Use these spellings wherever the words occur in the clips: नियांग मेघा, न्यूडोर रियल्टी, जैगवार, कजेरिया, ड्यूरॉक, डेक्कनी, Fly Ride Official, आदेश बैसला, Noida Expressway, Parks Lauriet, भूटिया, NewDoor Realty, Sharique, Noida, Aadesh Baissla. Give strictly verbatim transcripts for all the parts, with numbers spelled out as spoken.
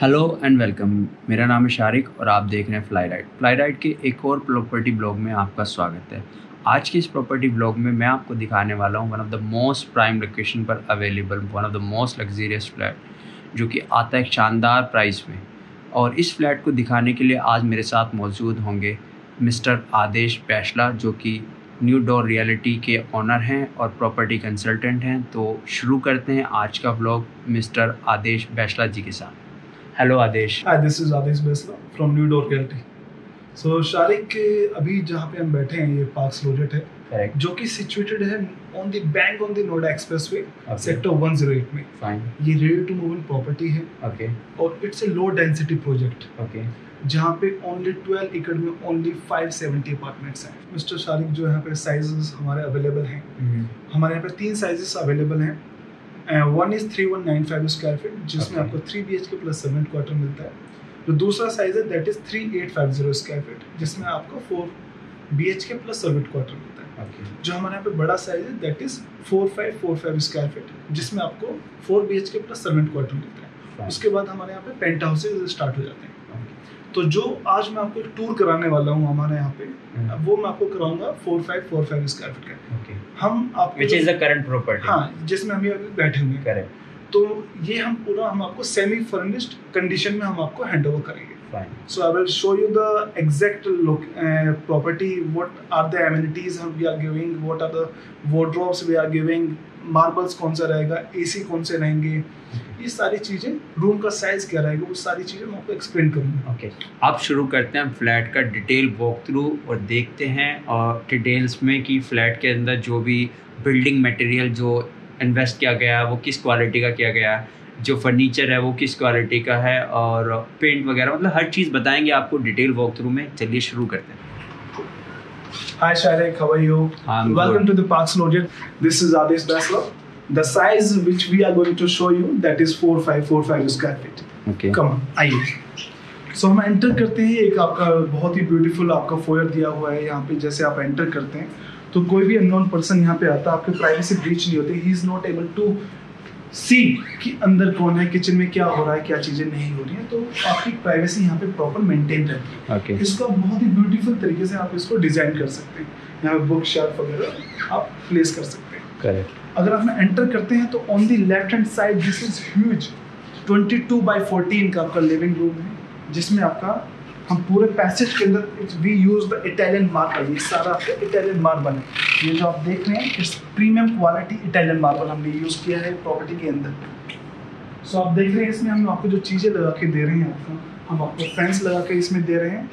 Hello and welcome. मेरा नाम है शारिक और आप देख रहे हैं फ्लाई राइड। फ्लाई राइड के एक और प्रॉपर्टी ब्लॉग में आपका स्वागत है। आज के इस प्रॉपर्टी ब्लॉग में मैं आपको दिखाने वाला हूं one of the most prime location पर available one of the most luxurious flat जो कि आता है एक शानदार प्राइस में। और इस फ्लैट को दिखाने के लिए आज मेरे साथ मौजूद होंगे मिस्टर आदेश बैसला जो कि न्यूडोर रियलिटी के ऑनर हैं और प्रॉपर्टी कंसल्टेंट हैं। तो शुरू करते हैं आज का ब्लॉग मिस्टर आदेश बैसला जी के साथ। Hello Adesh. Hi, this is आदेश बैसला from न्यूडोर रियल्टी। So Shariq के अभी जहाँ पे हम बैठे हैं ये पार्क्स लॉरिएट है Correct. जो कि सिचुएटेड है on the bank on the Noida expressway sector one O eight में। Fine. ये ready to move in property है okay. और it's a low density project okay. जहाँ पे ओनली ट्वेल्व एकड़ में ओनली फाइव सेवेंटी अपार्टमेंट्स हैं। Mister Shariq जो यहाँ पे साइजेस हमारे अवेलेबल हैं mm-hmm. हमारे यहाँ पे तीन साइजेस अवेलेबल हैं। One is three one nine five square feet जिसमें आपको three B H K plus seven quarter मिलता है। जो दूसरा साइज है that is three eight five zero square feet जिसमें आपको four B H K plus seven quarter मिलता है okay. जो हमारे यहाँ पे बड़ा साइज है that is four five four five square feet जिसमें आपको four B H K plus seven quarter मिलता है right. उसके बाद हमारे यहाँ पे पेंट हाउसेज स्टार्ट हो जाते हैं okay. तो जो आज मैं आपको टूर कराने वाला हूँ हमारे यहाँ पे yeah. वो मैं आपको कराऊंगा four five four five square feet का okay. हम आपको which is the current property हाँ, जिसमें हम अभी बैठे हुए हैं। तो ये हम पूरा हम आपको सेमी फर्निश्ड कंडीशन में हम आपको हैंड ओवर करेंगे। So I will show you the exact property, what are the amenities we are giving, what are the wardrobes we are giving, marbles कौन सा रहेगा, एसी कौन से रहेंगे, ये सारी चीजें, रूम का साइज क्या रहेगा, वो सारी चीजें मैं आपको एक्सप्लेन करूंगा। ओके, आप शुरू करते हैं फ्लैट का डिटेल वॉक थ्रू और देखते हैं और डिटेल्स में कि फ्लैट के अंदर जो भी बिल्डिंग मटेरियल जो इन्वेस्ट किया गया है वो किस क्वालिटी का किया गया है, जो फर्नीचर है वो किस क्वालिटी का है और पेंट वगैरह, मतलब हर चीज़ बताएंगे आपको डिटेल वॉक थ्रू में। चलिए शुरू करते हैं। Hi Sharique, how are you? I'm Welcome good. to the Parks Lauriet. This is Aadesh Baissla. The size which we are going to show you that is four five four five square feet. Okay. Come on, आइए। So हम enter करते हैं। एक आपका बहुत ही beautiful आपका foyer दिया हुआ है यहाँ पे। जैसे आप एंटर करते हैं तो कोई भी अननोन पर्सन यहाँ पे आता है, आपके प्राइवेसी ब्रीच नहीं होती। He is not able to see कि अंदर कौन है, किचन में क्या हो रहा है, क्या चीजें नहीं हो रही हैं। तो आपकी प्राइवेसी यहाँ पे प्रॉपर मेंटेन रहती है okay. इसको बहुत ही ब्यूटीफुल तरीके से आप इसको डिजाइन कर सकते हैं। यहाँ पे बुक शेल्फ वगैरह आप प्लेस कर सकते हैं Correct. अगर आप एंटर करते हैं तो on the left hand side this is huge twenty two by fourteen का आपका लिविंग रूम है जिसमें आपका हम पूरे पैसेज के अंदर we use the Italian marble. ये सारा आपका इटालियन मार्बल है। ये जो आप देख रहे हैं इस प्रीमियम क्वालिटी इटालियन मार्बल हमने यूज किया है प्रॉपर्टी के अंदर। सो so, आप देख रहे हैं इसमें हम आपको जो चीज़ें लगा के दे रहे हैं, आपको हम आपको फ्रेंड्स लगा के इसमें दे रहे हैं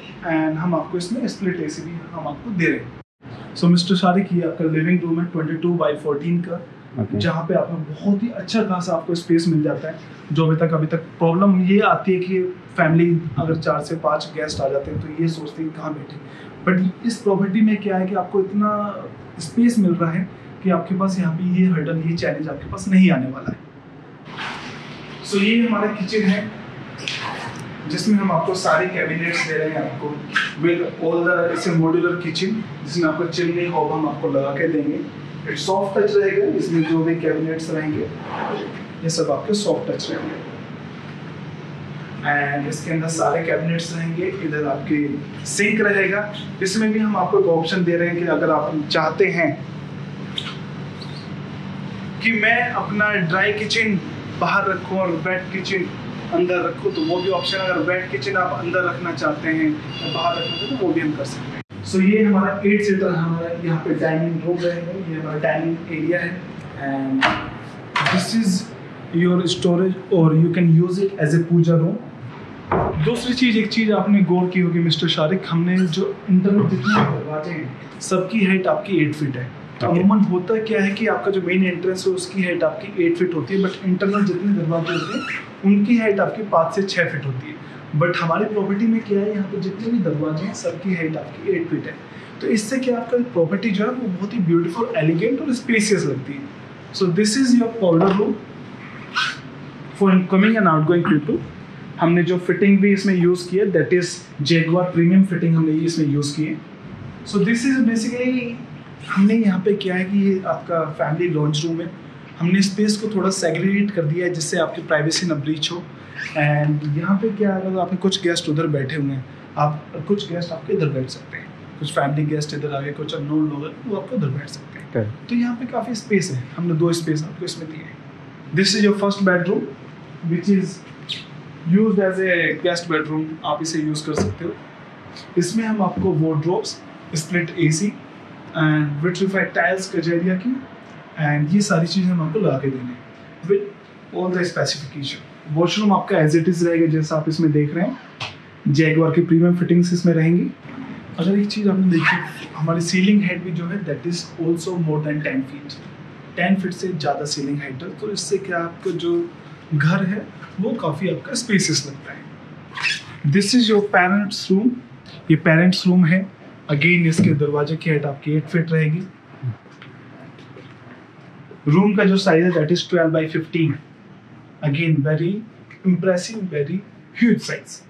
एंड हम आपको इसमें स्प्लिट ए सी भी हम आपको दे रहे हैं। सो मिस्टर शारिक, ये आपका लिविंग रूम है ट्वेंटी टू बाई फोर्टीन का Okay. जहाँ पे आपको बहुत ही अच्छा खासा आपको स्पेस मिल जाता है। जो अभी तक अभी तक प्रॉब्लम ये आती है कि फैमिली अगर चार से पाँच गेस्ट आ जाते हैं तो ये सोचते हैं कहाँ बैठे, बट इस प्रॉपर्टी में क्या है कि आपको इतना स्पेस मिल रहा है कि आपके पास यहाँ पे ये हर्डल, ये चैलेंज आपके पास नहीं आने वाला है। सो so, ये हमारा किचन है जिसमें हम आपको सारे कैबिनेट्स दे रहे हैं आपको विद ऑल द इसे मॉड्यूलर किचन जिसमें आपको चिमनी हॉब हम आपको लगा के देंगे। सॉफ्ट टच रहेगा इसमें, जो भी कैबिनेट्स रहेंगे ये सब आपके सॉफ्ट टच रहेंगे एंड इसके अंदर सारे कैबिनेट्स रहेंगे। इधर आपके सिंक रहेगा, इसमें भी हम आपको एक ऑप्शन दे रहे हैं कि अगर आप चाहते हैं कि मैं अपना ड्राई किचन बाहर रखूं और वेट किचन अंदर रखूं तो वो भी ऑप्शन। अगर वेट किचन आप अंदर रखना चाहते हैं या बाहर रखना चाहते हैं तो वो भी हम कर सकते हैं। सो so, ये हमारा एट सीटर हमारा यहाँ पे डाइनिंग रूम रहेगा। ये हमारा डाइनिंग एरिया है and this is your storage और you can use it as a puja room. दूसरी चीज़, एक चीज़ आपने गौर की होगी मिस्टर शारिक, हमने जो इंटरनल जितने दरवाजे हैं सबकी हाइट आपकी एट फीट है। अमूमन okay. होता क्या है कि आपका जो मेन एंट्रेंस है उसकी हाइट आपकी एट फीट होती है, बट इंटरनल जितने दरवाजे होते हैं उनकी हाइट आपकी पाँच से छः फीट होती है। बट हमारी प्रॉपर्टी में क्या है, यहाँ पे जितने भी दरवाजे हैं सबकी हाइट आपकी एट फीट है। तो इससे क्या आपका प्रॉपर्टी जो है वो बहुत ही ब्यूटीफुल, एलिगेंट और स्पेसियस लगती है। So this is your powder room for incoming and outgoing people. हमने जो फिटिंग भी इसमें यूज़ की है that is जैगवार premium fitting हमने इसमें यूज़ की है। सो दिस इज बेसिकली हमने यहाँ पे क्या है कि ये आपका फैमिली लॉन्च रूम है। हमने स्पेस को थोड़ा सेग्रीगेट कर दिया है जिससे आपकी प्राइवेसी ना ब्रीच हो एंड यहाँ पे क्या है, आपके कुछ गेस्ट उधर बैठे हुए हैं, आप कुछ गेस्ट आपके इधर बैठ सकते हैं, कुछ फैमिली गेस्ट इधर आ गए, कुछ अननोन लोग वो आपको उधर बैठ सकते हैं। okay. तो यहाँ पे काफ़ी स्पेस है, हमने दो स्पेस आपको इसमें दिए हैं। This is your first bedroom which is use as a guest bedroom, आप इसे यूज़ कर सकते हो। इसमें हम आपको wardrobes, split AC and vitrified tiles कजेरिया की एंड ये सारी चीज़ें हम आपको लगा के देंगे with all the specification. Washroom आपका एज इट इज़ रहेगा जैसा आप इसमें देख रहे हैं, जैगवार की प्रीमियम फिटिंग्स इसमें रहेंगी। अगर एक चीज़ आपने देखी, हमारी सीलिंग हाइट भी जो है that is also more than ten feet ten feet से ज़्यादा सीलिंग हाइट है, तो इससे क्या आपका जो घर है वो काफ़ी आपका स्पेसियस लगता है। This is your parents room, ये पेरेंट्स रूम है। अगेन इसके दरवाजे की हाइट आपकी एट फीट रहेगी। रूम का जो साइज है that is twelve by fifteen, again very impressive, very huge size.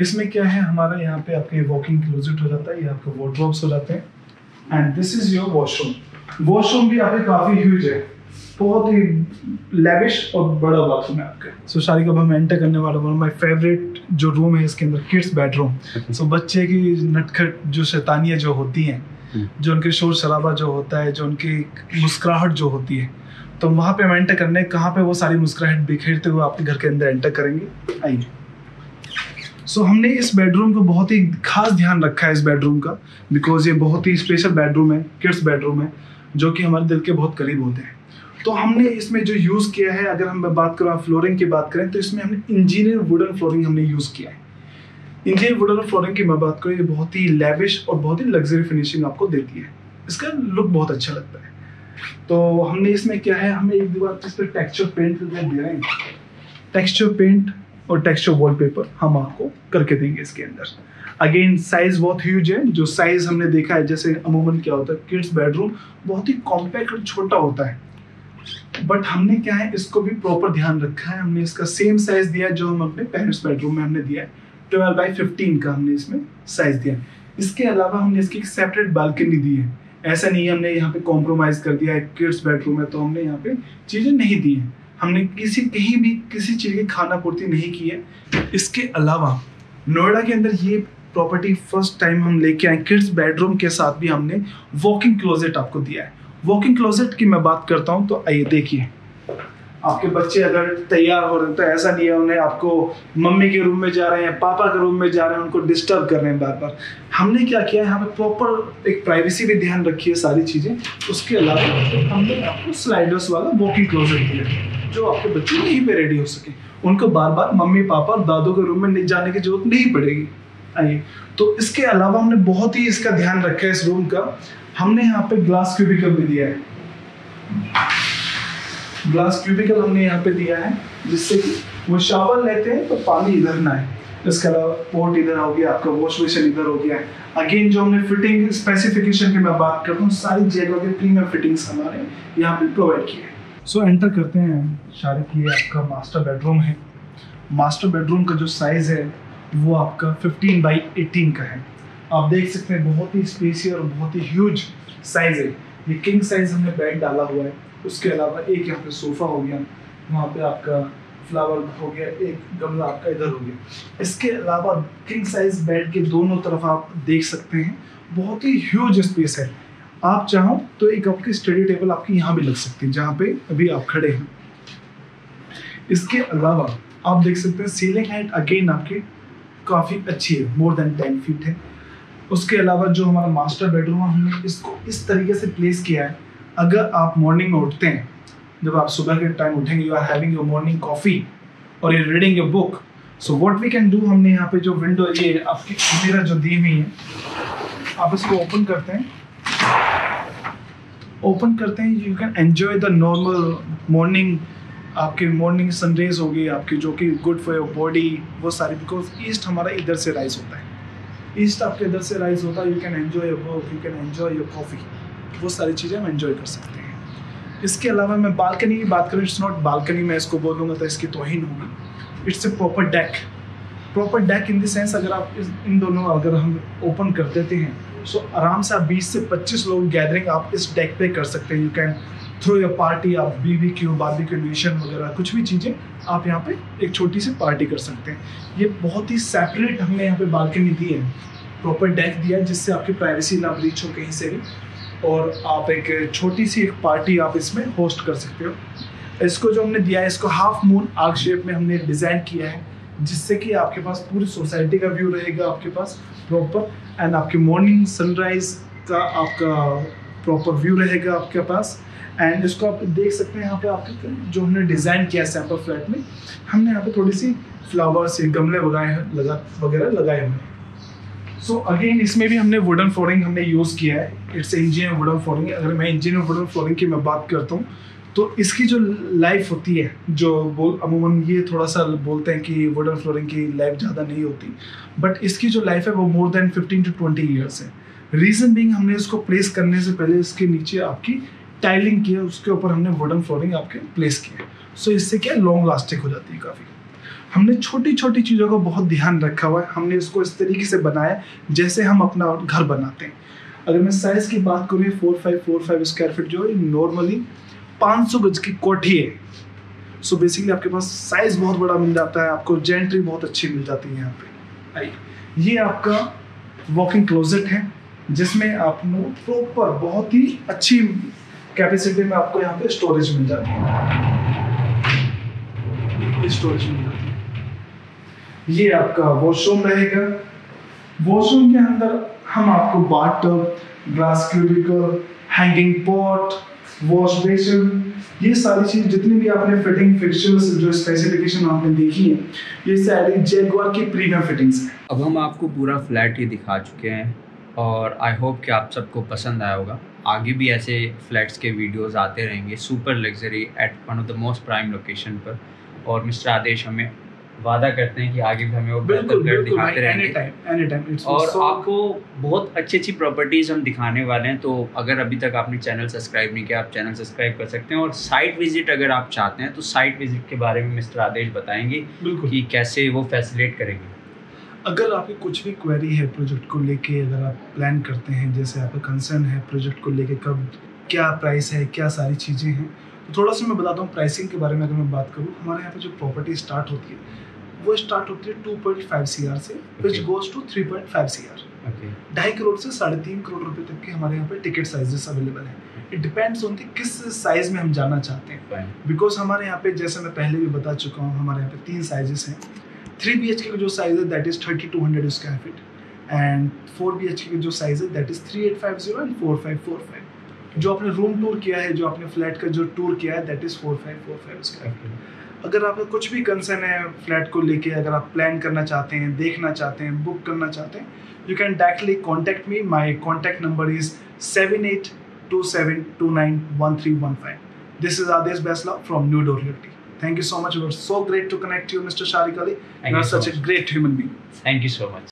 इसमें क्या है, हमारा यहाँ पे आपके वॉकिंग क्लोजेट हो जाता है, ये आपके वार्डरोब्स हो जाते हैं। And this is your washroom, washroom भी आपके काफी ह्यूज है, बहुत ही लेविश और बड़ा बाथरूम है आपका। सो so, शारिक अब हम एंटर करने वाले वन ऑफ माय फेवरेट जो रूम है, इसके अंदर किड्स बेडरूम। सो so, बच्चे की नटखट जो शैतानियाँ जो होती हैं, जो उनके शोर शराबा जो होता है, जो उनकी मुस्कुराहट जो होती है, तो वहाँ पे हम एंटर करने कहाँ पे वो सारी मुस्कुराहट बिखेरते हुए आपके घर के अंदर एंटर करेंगे। आइए। सो so, हमने इस बेडरूम को बहुत ही खास ध्यान रखा है इस बेडरूम का, बिकॉज ये बहुत ही स्पेशल बेडरूम है, किड्स बेडरूम है, जो कि हमारे दिल के बहुत करीब होते हैं। तो हमने इसमें जो यूज़ किया है, अगर हम बात करें फ्लोरिंग की बात करें तो इसमें हमने इंजीनियर वुडन फ्लोरिंग हमने यूज़ किया है। इंजीनियर वुडन फ्लोरिंग की मैं बात करूँ, ये बहुत ही लेविश और बहुत ही लग्जरी फिनिशिंग आपको देती है, इसका लुक बहुत अच्छा लगता है। तो हमने इसमें क्या है, हमें एक दीवार पर इस पर टेक्स्चर पेंट दे रहे हैं, टेक्स्चर पेंट और टेक्सचर वॉलपेपर हम आपको करके देंगे इसके अंदर। अगेन साइज बहुत ह्यूज है, जो साइज हमने देखा है, जैसे अमूमन क्या होता है किड्स बेडरूम बहुत ही कॉम्पैक्ट और छोटा होता है, बट हमने क्या है इसको भी प्रॉपर ध्यान रखा है। हमने इसका सेम साइज दिया जो हम अपने पेरेंट्स बेडरूम में हमने दिया है, ट्वेल्व बाई फिफ्टीन का हमने इसमें साइज दिया। इसके अलावा हमने इसकी एक सेपरेट बालकनी दी है, ऐसा नहीं है हमने यहाँ पे कॉम्प्रोमाइज कर दिया है, किड्स बेडरूम है तो हमने यहाँ पे चीज़ें नहीं दी हैं, हमने किसी कहीं भी किसी चीज़ की खाना पूर्ति नहीं की है। इसके अलावा नोएडा के अंदर ये प्रॉपर्टी फर्स्ट टाइम हम लेके आए, किड्स बेडरूम के साथ भी हमने वॉकिंग क्लोजेट आपको दिया है। वॉकिंग क्लोजेट की मैं बात करता हूँ तो आइए देखिए, आपके बच्चे अगर तैयार हो रहे हैं तो ऐसा नहीं है उन्हें आपको मम्मी के रूम में जा रहे हैं, पापा के रूम में जा रहे हैं, उनको डिस्टर्ब कर रहे हैं बार बार। हमने क्या किया है, हमें प्रॉपर एक प्राइवेसी भी ध्यान रखी है सारी चीज़ें। उसके अलावा हमने आपको स्लाइडर्स वाला वॉकिंग क्लोजेट दिया है, जो आपके बच्चे नहीं पे रेडी हो सके, उनको बार बार मम्मी पापा और दादू के रूम में नहीं जाने की जरूरत नहीं पड़ेगी। आइए, तो इसके अलावा हमने बहुत ही इसका ध्यान रखा है इस रूम का। हमने यहाँ पे ग्लास क्यूबिकल भी दिया है, ग्लास क्यूबिकल हमने यहाँ पे दिया है, जिससे कि वो शावर लेते हैं तो पानी इधर ना आए। इसके अलावा पोर्ट इधर हो गया आपका, वॉश बेसिन इधर हो गया है। अगेन जो हमने फिटिंग स्पेसिफिकेशन की मैं बात करता हूँ, सारी जगह के प्रीमियम फिटिंग्स हमारे यहाँ पे प्रोवाइड किए हैं। सो so, एंटर करते हैं शारिक, ये आपका मास्टर बेडरूम है। मास्टर बेडरूम का जो साइज़ है वो आपका फिफ्टीन बाई एटीन का है। आप देख सकते हैं बहुत ही स्पेसियस और बहुत ही ह्यूज साइज़ है, ये किंग साइज़ हमने बेड डाला हुआ है। उसके अलावा एक यहाँ पे सोफ़ा हो गया, वहाँ पे आपका फ्लावर हो गया, एक गमला आपका इधर हो गया। इसके अलावा किंग साइज़ बेड के दोनों तरफ आप देख सकते हैं बहुत ही ह्यूज स्पेस है। आप चाहो तो एक आपकी स्टडी टेबल आपकी यहाँ भी लग सकती है, जहाँ पे अभी आप खड़े हैं। इसके अलावा आप देख सकते हैं सीलिंग हाइट अगेन आपकी काफ़ी अच्छी है, मोर देन टेन फीट है। उसके अलावा जो हमारा मास्टर बेडरूम है, हमने इसको इस तरीके से प्लेस किया है, अगर आप मॉर्निंग में उठते हैं, जब आप सुबह के टाइम उठेंगे, you are having your morning coffee और you reading your book, so what we can do, हमने यहाँ पे जो विंडो ये आपकी मेरा जो दी हुई है, आप इसको ओपन करते हैं ओपन करते हैं you can enjoy the normal morning, आपके मॉर्निंग सनरेज हो गई आपकी, जो कि गुड फॉर योर बॉडी, वो सारी, बिकॉज ईस्ट हमारा इधर से राइज होता है, ईस्ट आपके इधर से राइज होता है। You can enjoy your work, you can enjoy your coffee, वो सारी चीज़ें हम एन्जॉय कर सकते हैं। इसके अलावा मैं बालकनी की बात करूँ, इट्स नॉट बालकनी, मैं इसको बोलूँगा तो इसकी तोहीन होगी। It's a proper deck, proper deck in the sense, अगर आप इन दोनों अगर हम ओपन कर देते हैं सो so, आराम से आप बीस से पच्चीस लोग गैदरिंग आप इस डेक पे कर सकते हैं। यू कैन थ्रो या पार्टी, आप बीबीक्यू, बारबेक्यू न्यूशन वगैरह कुछ भी चीज़ें आप यहाँ पे एक छोटी सी पार्टी कर सकते हैं। ये बहुत ही सेपरेट हमने यहाँ पे बालकनी दी है, प्रॉपर डेक दिया है जिससे आपकी प्राइवेसी ना ब्रीच हो कहीं से भी, और आप एक छोटी सी एक पार्टी आप इसमें होस्ट कर सकते हो। इसको जो हमने दिया है इसको हाफ मून आर्क शेप में हमने डिज़ाइन किया है जिससे कि आपके पास पूरी सोसाइटी का व्यू रहेगा आपके पास प्रॉपर, एंड आपके मॉर्निंग सनराइज का आपका प्रॉपर व्यू रहेगा आपके पास। एंड इसको आप देख सकते हैं यहाँ पे आपके जो हमने डिज़ाइन किया है सैम्पल फ्लैट में, हमने यहाँ पे थोड़ी सी फ्लावर्स या गमले लगाए हैं लगा वगैरह लगाए हुए हैं। सो अगेन इसमें भी हमने वुडन फ्लोरिंग हमने यूज़ किया है, इट्स इंजीनियर वुडन फ्लोरिंग। अगर मैं इंजीनियर वुडन फ्लोरिंग की मैं बात करता हूँ तो इसकी जो लाइफ होती है, जो बोल अमूमन ये थोड़ा सा बोलते हैं कि वुडन फ्लोरिंग की लाइफ ज़्यादा नहीं होती, बट इसकी जो लाइफ है वो more than fifteen to twenty years है। रीज़न बीइंग हमने इसको प्लेस करने से पहले इसके नीचे आपकी टाइलिंग की है, उसके ऊपर हमने वुडन फ्लोरिंग आपके प्लेस की है। सो इससे क्या लॉन्ग लास्टिंग हो जाती है काफ़ी। हमने छोटी छोटी चीज़ों का बहुत ध्यान रखा हुआ है, हमने इसको इस तरीके से बनाया जैसे हम अपना घर बनाते हैं। अगर मैं साइज़ की बात करूँ four five four five square feet जो है नॉर्मली पाँच सौ गज की कोठी है। सो बेसिकली आपके पास साइज़ बहुत बड़ा मिल जाता है, आपको जेंट्री बहुत अच्छी मिल जाती है यहाँ पे। राइट, ये आपका वॉकिंग क्लोजेट है जिसमें आपको प्रॉपर बहुत ही अच्छी कैपेसिटी में आपको यहाँ पे स्टोरेज मिल जाती है, स्टोरेज मिल जाती है। ये आपका वॉशरूम रहेगा। वॉशरूम के अंदर हम आपको bathtub, glass cubicle, hanging pot, wash basin, ये सारी चीज जितनी भी आपने फिटिंग फिक्सचर्स जो स्पेसिफिकेशन आपने देखी है ये सारी जैगुआर की प्रीमियम फिटिंग्स हैं। अब हम आपको पूरा फ्लैट ही दिखा चुके हैं और आई होप कि आप सबको पसंद आया होगा। आगे भी ऐसे फ्लैट्स के वीडियोस आते रहेंगे super luxury at one of the most prime location पर, और मिस्टर आदेश हमें वादा करते हैं कि आगे भी हमें वो बेहतर फ्लैट दिखाते रहेंगे। any time, any time, और so... आपको बहुत अच्छी अच्छी प्रॉपर्टीज़ हम दिखाने वाले हैं। तो अगर अभी तक आपने चैनल सब्सक्राइब नहीं किया आप चैनल सब्सक्राइब कर सकते हैं, और साइट विजिट अगर आप चाहते हैं तो साइट विजिट के बारे में मिस्टर आदेश बताएंगे कि कैसे वो फैसिलिटेट करेंगे। अगर आपकी कुछ भी क्वेरी है प्रोजेक्ट को लेके, अगर आप प्लान करते हैं जैसे आपका कंसर्न है प्रोजेक्ट को लेके कब क्या प्राइस है क्या सारी चीज़ें हैं, तो थोड़ा सा मैं बताता हूँ प्राइसिंग के बारे में। अगर मैं बात करूँ हमारे यहाँ पे जो प्रॉपर्टी स्टार्ट होती है वो स्टार्ट होती है two point five C R से which goes to three point five C R. ढाई करोड़ से साढ़े तीन करोड़ रुपये तक के हमारे यहाँ पे टिकट साइजेस अवेलेबल हैं। इट डिपेंड्स ऑन द किस साइज़ में हम जाना चाहते हैं, बिकॉज हमारे यहाँ पे जैसे मैं पहले भी बता चुका हूँ हमारे यहाँ पे तीन साइजेस हैं। थ्री बी एच के का जो साइज़ है that is thirty two hundred square feet, and four B H K का जो साइज़ है that is three eight five zero and four five four five. जो आपने रूम टूर किया है, जो आपने फ्लैट का जो टूर किया है that is four five four five square feet. अगर आपका कुछ भी कंसर्न है फ्लैट को लेके, अगर आप प्लान करना चाहते हैं, देखना चाहते हैं, बुक करना चाहते हैं, you can directly contact me. My contact number is seven eight two seven two nine one three one five. This is आदेश बैसला from NewDoor Realty. Thank you so much. It was so great to connect to you, Mister Sharique. You are such a great human being. Thank you so much.